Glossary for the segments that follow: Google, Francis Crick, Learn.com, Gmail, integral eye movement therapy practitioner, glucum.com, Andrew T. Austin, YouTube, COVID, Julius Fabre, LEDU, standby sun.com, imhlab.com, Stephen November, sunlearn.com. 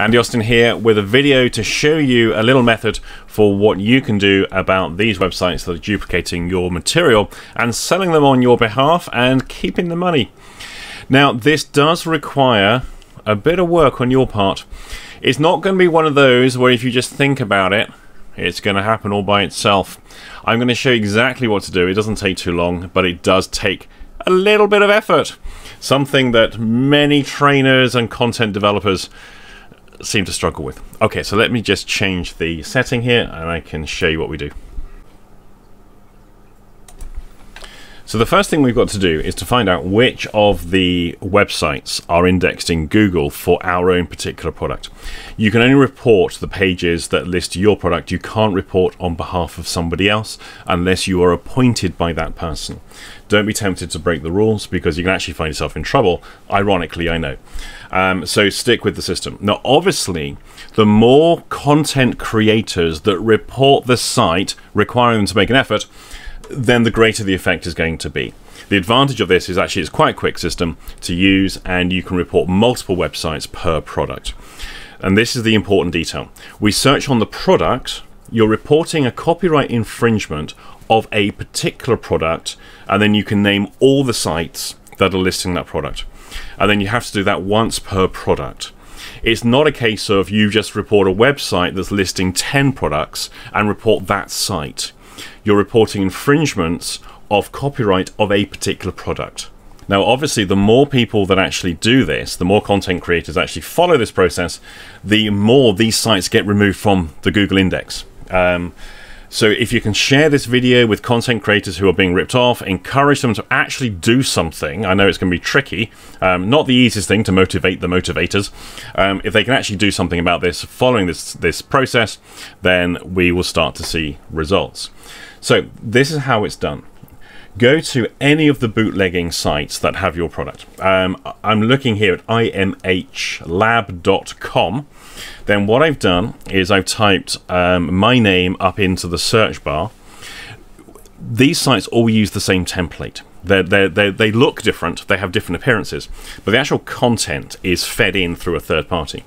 Andy Austin here with a video to show you a little method for what you can do about these websites that are duplicating your material and selling them on your behalf and keeping the money. Now, this does require a bit of work on your part. It's not going to be one of those where if you just think about it, it's going to happen all by itself. I'm going to show you exactly what to do. It doesn't take too long, but it does take a little bit of effort. Something that many trainers and content developers seem to struggle with. Okay, so let me just change the setting here and I can show you what we do. So the first thing we've got to do is to find out which of the websites are indexed in Google for our own particular product. You can only report the pages that list your product. You can't report on behalf of somebody else unless you are appointed by that person. Don't be tempted to break the rules because you can actually find yourself in trouble. Ironically, I know. So stick with the system. Now, obviously, the more content creators that report the site, requiring them to make an effort, then the greater the effect is going to be. The advantage of this is actually it's quite a quick system to use and you can report multiple websites per product. And this is the important detail. We search on the product, you're reporting a copyright infringement of a particular product, and then you can name all the sites that are listing that product. And then you have to do that once per product. It's not a case of you just report a website that's listing 10 products and report that site. You're reporting infringements of copyright of a particular product. Now, obviously, the more people that actually do this, the more content creators actually follow this process, the more these sites get removed from the Google index. So if you can share this video with content creators who are being ripped off, encourage them to actually do something. I know it's going to be tricky, not the easiest thing to motivate the motivators. If they can actually do something about this following this process, then we will start to see results. So this is how it's done. Go to any of the bootlegging sites that have your product. I'm looking here at imhlab.com. Then what I've done is I've typed my name up into the search bar. These sites all use the same template. They look different, they have different appearances, but the actual content is fed in through a third party.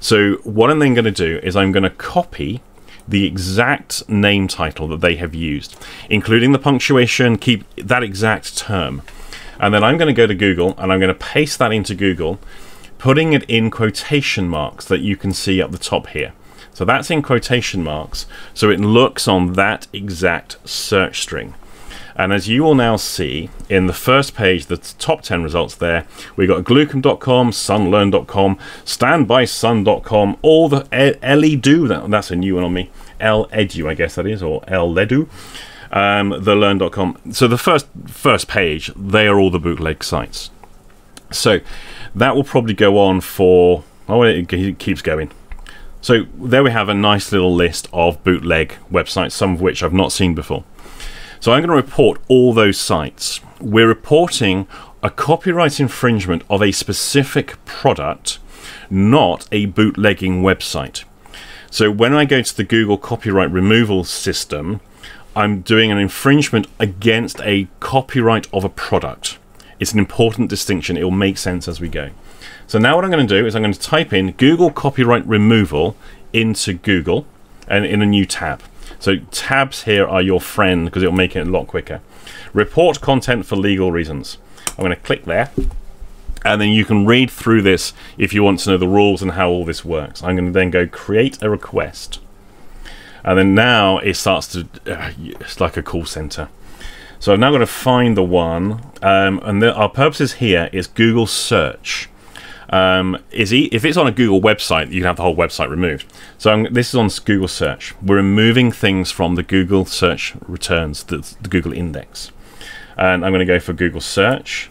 So what I'm then going to do is I'm going to copy the exact name title that they have used, including the punctuation, keep that exact term. And then I'm going to go to Google and I'm going to paste that into Google, putting it in quotation marks that you can see up the top here. So that's in quotation marks, so it looks on that exact search string. And as you will now see, in the first page, the top 10 results there, we've got glucum.com, sunlearn.com, standby sun.com, all the LEDU, that's a new one on me, LEDU, I guess that is, or LEDU, the Learn.com. So the first page, they are all the bootleg sites. So that will probably go on for, oh, it keeps going. So there we have a nice little list of bootleg websites, some of which I've not seen before. So I'm going to report all those sites. We're reporting a copyright infringement of a specific product, not a bootlegging website. So when I go to the Google copyright removal system, I'm doing an infringement against a copyright of a product. It's an important distinction. It will make sense as we go. So now what I'm going to do is I'm going to type in Google copyright removal into Google and in a new tab. So tabs here are your friend because it'll make it a lot quicker. Report content for legal reasons. I'm going to click there and then you can read through this if you want to know the rules and how all this works. I'm going to then go create a request. And then now it starts to, it's like a call center. So I'm now going to find the one and our purposes here is Google search. If it's on a Google website, you can have the whole website removed. So this is on Google search. We're removing things from the Google search returns, the Google index. And I'm going to go for Google search.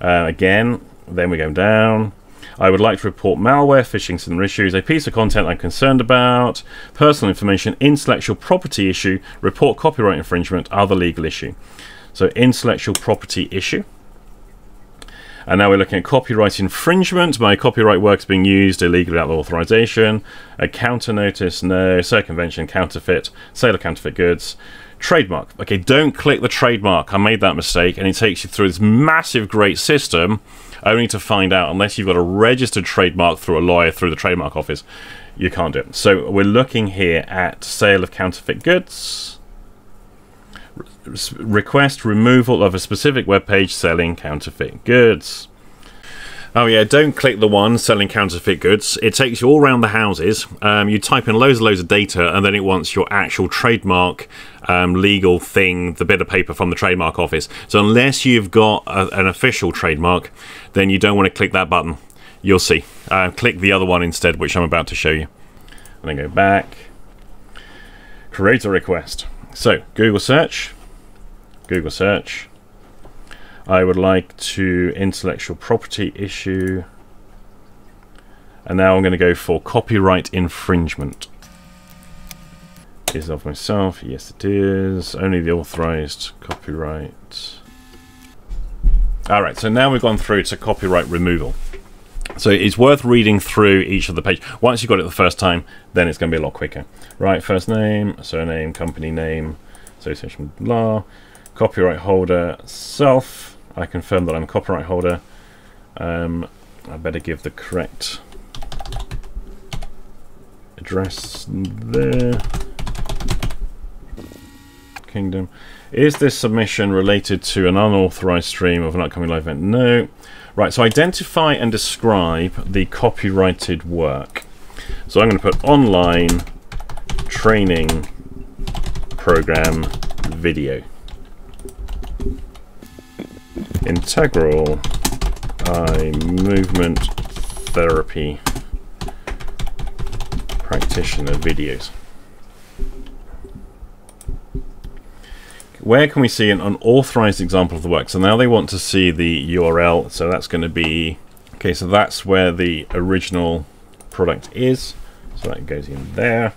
Again, then we go down. I would like to report malware, phishing, similar issues, a piece of content I'm concerned about, personal information, intellectual property issue, report copyright infringement, other legal issue. So intellectual property issue. And now we're looking at copyright infringement. My copyright work's being used illegally without authorization. A counter notice, no. Circumvention, counterfeit, sale of counterfeit goods. Trademark. Okay, don't click the trademark. I made that mistake, and it takes you through this massive, great system only to find out, unless you've got a registered trademark through a lawyer, through the trademark office, you can't do it. So we're looking here at sale of counterfeit goods, request removal of a specific web page selling counterfeit goods. Oh yeah, don't click the one selling counterfeit goods. It takes you all around the houses. You type in loads and loads of data, and then it wants your actual trademark legal thing, the bit of paper from the trademark office. So unless you've got an official trademark, then you don't want to click that button. You'll see. Click the other one instead, which I'm about to show you. And then go back. Create a request. So Google search. Google search. I would like to intellectual property issue, and now I'm going to go for copyright infringement. Is of myself? Yes, it is. Only the authorized copyright. All right, so now we've gone through to copyright removal. So it's worth reading through each of the pages. Once you've got it the first time, then it's going to be a lot quicker. Right, first name, surname, company name, association, blah. Copyright holder self. I confirm that I'm a copyright holder. I better give the correct address there. Kingdom. Is this submission related to an unauthorized stream of an upcoming live event? No. Right, so identify and describe the copyrighted work. So I'm going to put online training program video. Integral Eye Movement Therapy Practitioner Videos. Where can we see an unauthorized example of the work? So now they want to see the URL, so that's going to be... Okay, so that's where the original product is. So that goes in there.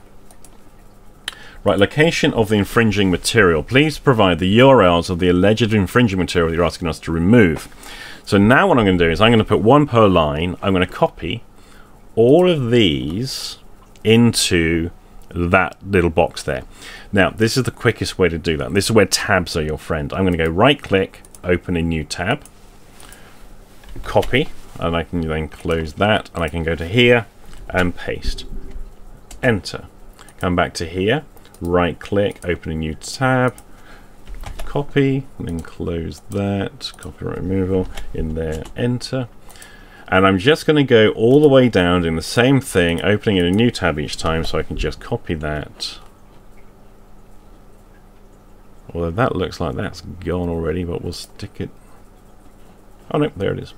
Right, location of the infringing material. Please provide the URLs of the alleged infringing material that you're asking us to remove. So now what I'm going to do is I'm going to put one per line. I'm going to copy all of these into that little box there. Now, this is the quickest way to do that. This is where tabs are your friend. I'm going to go right-click, open a new tab, copy, and I can then close that, and I can go to here and paste. Enter. Come back to here. Right click, open a new tab, copy, and then close that, copyright removal, in there, enter. And I'm just going to go all the way down doing the same thing, opening in a new tab each time, so I can just copy that. Although that looks like that's gone already, but we'll stick it. Oh no, there it is.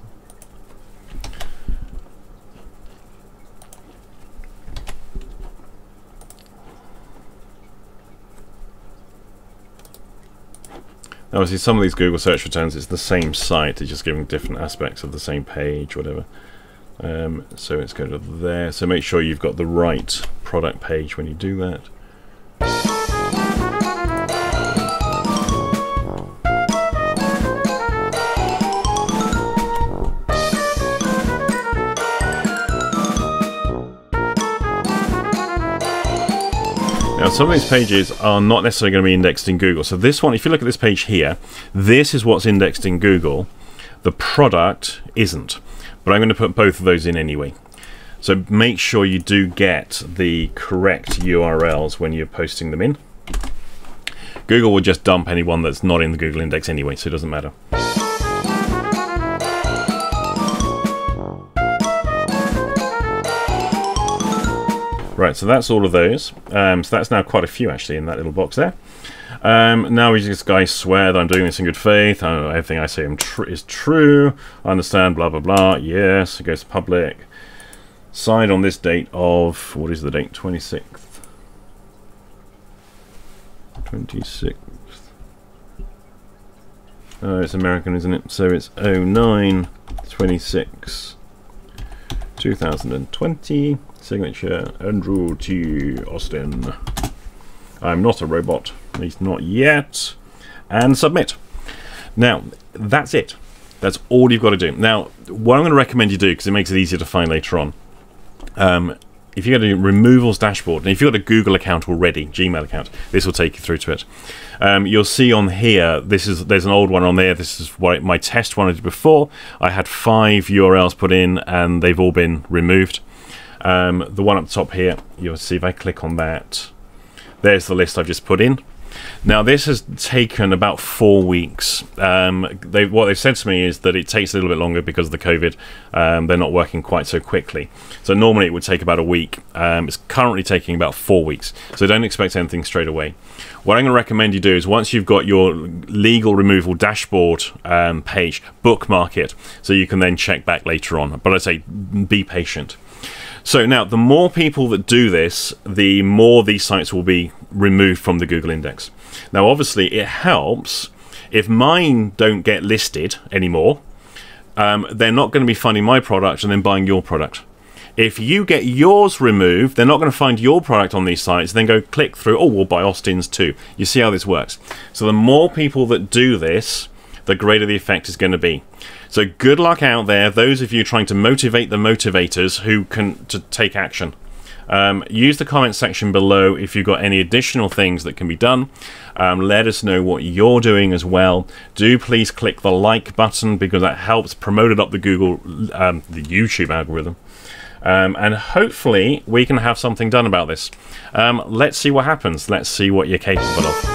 Obviously, some of these Google search returns, it's the same site, it's just giving different aspects of the same page, whatever. So it's going to there. So make sure you've got the right product page when you do that. Now, some of these pages are not necessarily going to be indexed in Google. So this one, if you look at this page here, this is what's indexed in Google. The product isn't. But I'm going to put both of those in anyway. So make sure you do get the correct URLs when you're posting them in. Google will just dump anyone that's not in the Google index anyway, so it doesn't matter. Right, so that's all of those. So that's now quite a few, actually, in that little box there. Now this guy swear that I'm doing this in good faith. Everything I say is true. I understand, blah, blah, blah. Yes, it goes to public. Signed on this date of... What is the date? 26th. 26th. Oh, it's American, isn't it? So it's 09/26. 2020, signature Andrew T. Austin. I'm not a robot, at least not yet. And submit. Now, that's it. That's all you've got to do. Now, what I'm going to recommend you do, because it makes it easier to find later on, if you go to removals dashboard, and if you've got a Google account already, Gmail account, this will take you through to it. You'll see on here, there's an old one on there. This is what my test one I did before. I had 5 URLs put in and they've all been removed. The one up top here, you'll see if I click on that, there's the list I've just put in. Now this has taken about 4 weeks. What they've said to me is that it takes a little bit longer because of the COVID. They're not working quite so quickly. So normally it would take about a week. It's currently taking about 4 weeks. So don't expect anything straight away. What I'm going to recommend you do is once you've got your legal removal dashboard page, bookmark it so you can then check back later on. But I'd say be patient. So now, the more people that do this, the more these sites will be removed from the Google index. Now, obviously, it helps if mine don't get listed anymore. They're not going to be finding my product and then buying your product. If you get yours removed, they're not going to find your product on these sites, then go click through, oh, we'll buy Austin's too. You see how this works. So the more people that do this, the greater the effect is going to be. So good luck out there, those of you trying to motivate the motivators who can to take action. Use the comment section below if you've got any additional things that can be done. Let us know what you're doing as well. Do please click the like button because that helps promote it up the Google, the YouTube algorithm. And hopefully we can have something done about this. Let's see what happens. Let's see what you're capable of.